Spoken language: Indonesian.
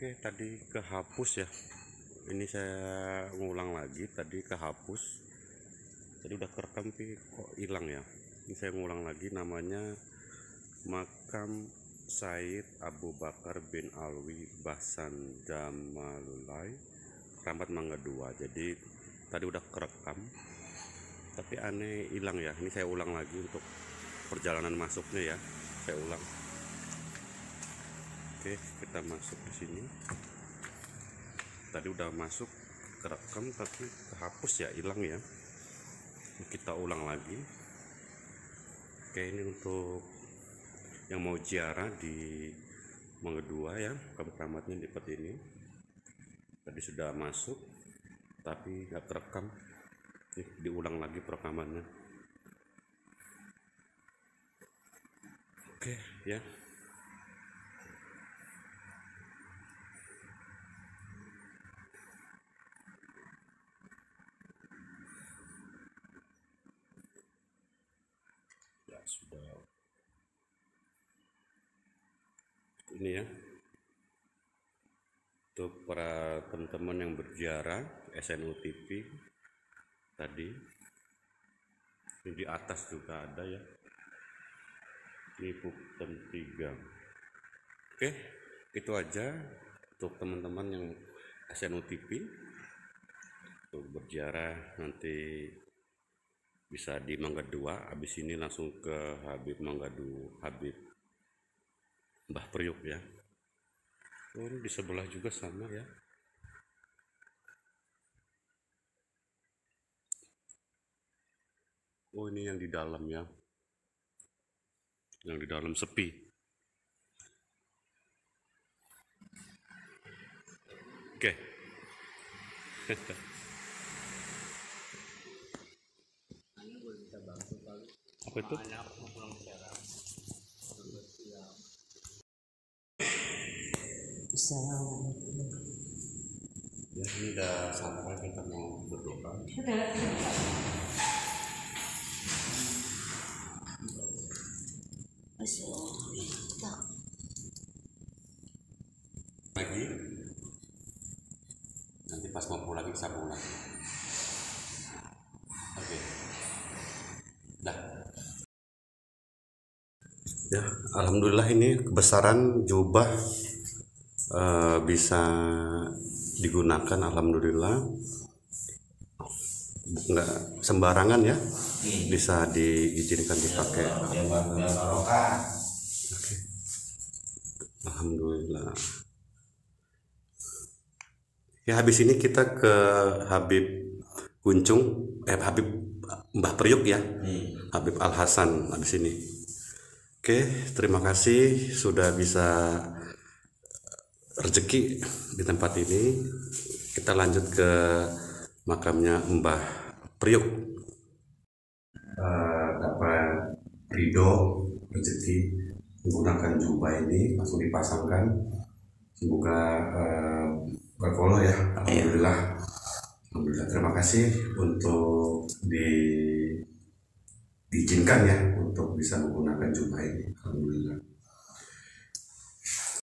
Oke, tadi kehapus ya. Ini saya ngulang lagi, tadi kehapus. Tadi udah kerekam tapi kok hilang ya. Ini saya ngulang lagi, namanya makam Sayyid Abu Bakar bin Alwi Bahsan Jamalulail, Kramat Mangga Dua. Jadi tadi udah kerekam tapi aneh hilang ya. Ini saya ulang lagi untuk perjalanan masuknya ya. Saya ulang. Oke, kita masuk di sini. Tadi udah masuk kerekam tapi kehapus ya, hilang ya. Kita ulang lagi. Oke, ini untuk yang mau ziarah di Mangga Dua ya, keramatnya di pet ini. Tadi sudah masuk tapi nggak terekam. Oke, diulang lagi perekamannya. Oke ya. Sudah ini ya, untuk para teman-teman yang berziarah SNU TV tadi, ini di atas juga ada ya, ini bukten 3. Oke, itu aja untuk teman-teman yang SNU TV untuk berziarah, nanti bisa di Mangga Dua, habis ini langsung ke Habib Mangga Dua, Habib Mbah Priok ya. Oh, ini di sebelah juga sama ya. Oh, ini yang di dalam ya. Yang di dalam sepi. Oke. Apa itu? Assalamualaikum. Ya, ini udah sampai, kita mau berdoa. Lagi. Nanti pas mau pulang bisa pulang. Oke. Dah. Ya, alhamdulillah ini kebesaran jubah bisa digunakan, alhamdulillah. Enggak sembarangan ya, bisa diizinkan dipakai. Okay. Alhamdulillah. Ya, habis ini kita ke Habib Uncung, Habib Mbah Priok ya, Habib Al Hasan habis ini. Oke, terima kasih sudah bisa rezeki di tempat ini. Kita lanjut ke makamnya Mbah Priok. Dapat ridho rezeki menggunakan jubah ini, langsung dipasangkan. Semoga berfollow ya. Alhamdulillah. Alhamdulillah. Terima kasih untuk diizinkan ya untuk bisa menggunakan jubah ini, alhamdulillah.